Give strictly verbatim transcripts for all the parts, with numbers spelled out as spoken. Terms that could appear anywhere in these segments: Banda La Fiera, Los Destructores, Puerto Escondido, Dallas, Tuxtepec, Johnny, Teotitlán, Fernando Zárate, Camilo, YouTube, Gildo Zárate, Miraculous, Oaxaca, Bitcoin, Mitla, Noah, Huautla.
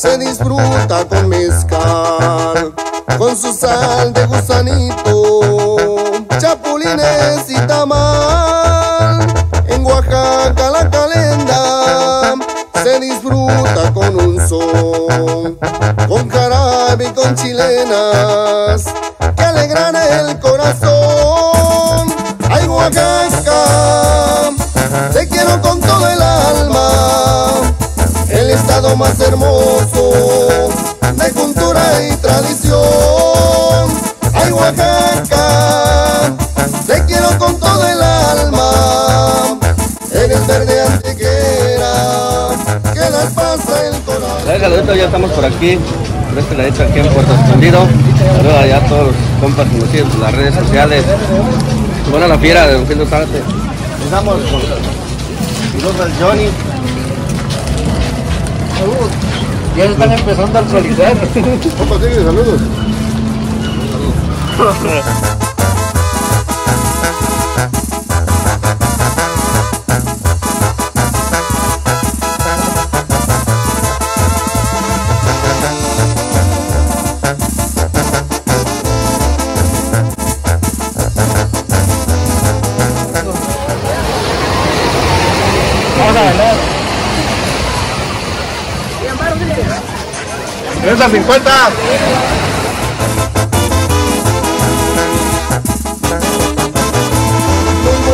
Se disfruta con mezcal, con su sal de gusanito, chapulines y tamal. En Oaxaca la calenda se disfruta con un son, con jarabe y con chilenas que alegran el corazón. Ay, Oaxaca, te quiero con todo el alma, el estado más hermoso de cultura y tradición. Ay, Oaxaca, te quiero con todo el alma, eres verde antiguera que las pasa el corazón. La galera, ya estamos por aquí, por este ladito, aquí en Puerto Escondido. Saludos allá a todos los compas conocidos en las redes sociales. Banda La Fiera de don Gildo Zárate. Estamos con el Johnny. Saludos. Ya se están empezando a actualizar. ¿Cómo sigue? Saludos. Saludos. ¡Esa cincuenta! Muy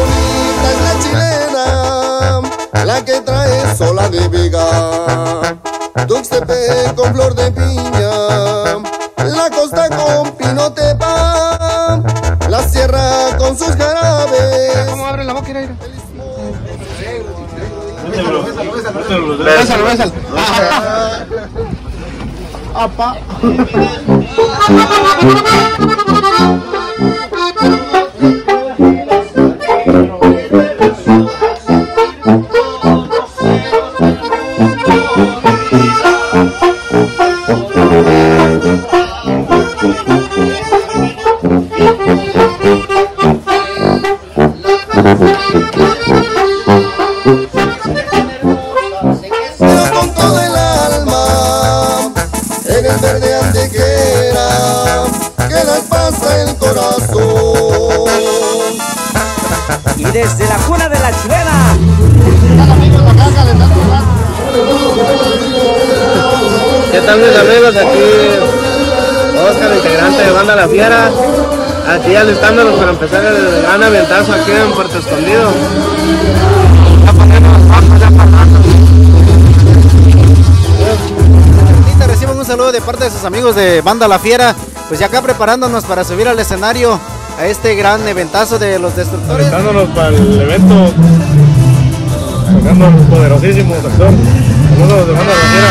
bonita es la chilena, la que trae sola de Vega, Tuxtepec con flor de piña, la costa con pinotepa, la sierra con sus jarabes. ¿Cómo abre la boca, Iraira? Bésalo, bésalo. Apa. Desde la cuna de la chilena. ¿Qué tal, mis amigos? Aquí Oscar, integrante de Banda La Fiera, aquí alistándonos para empezar el gran ambientazo aquí en Puerto Escondido. Reciban un saludo de parte de sus amigos de Banda La Fiera, pues ya acá preparándonos para subir al escenario a este gran eventazo de Los Destructores. Presentándonos para el evento, sacando un poderosísimo actor, como los de Banda La Fiera.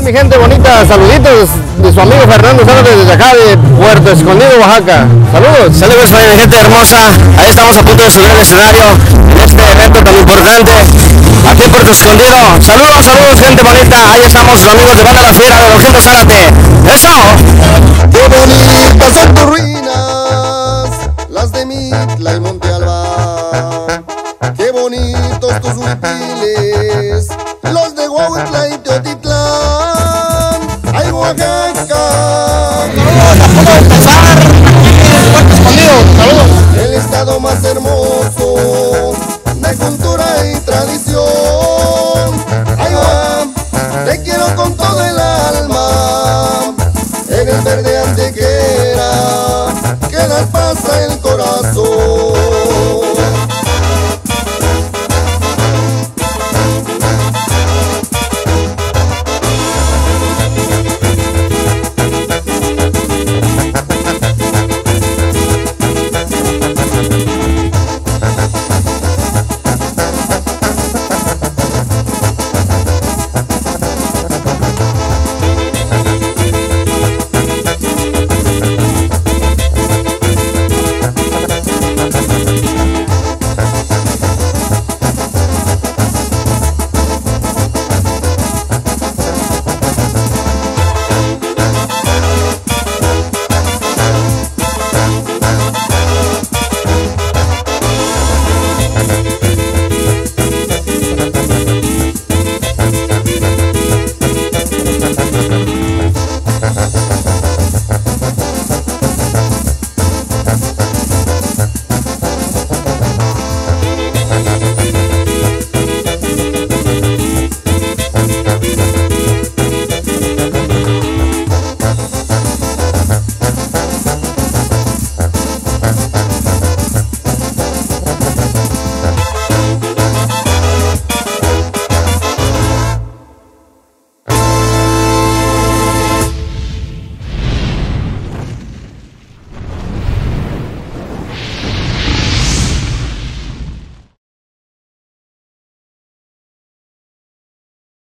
Mi gente bonita, saluditos de su amigo Fernando Zárate desde acá de Puerto Escondido, Oaxaca. Saludos. Saludos a mi gente hermosa. Ahí estamos a punto de subir al escenario en este evento tan importante aquí en Puerto Escondido. Saludos, saludos, gente bonita. Ahí estamos los amigos de Banda La Fiera de don Gildo Zárate. ¡Eso! ¡Qué bonitas son tus ruinas! Las de Mitla y Monte Alba. ¡Qué bonitos tus huipiles! Los de Huautla y Teotitlán. ¡Ay, Oaxaca! ¡Saludos! ¡A punto de empezar! ¡Aquí en el Puerto Escondido! ¡Saludos! El estado más hermoso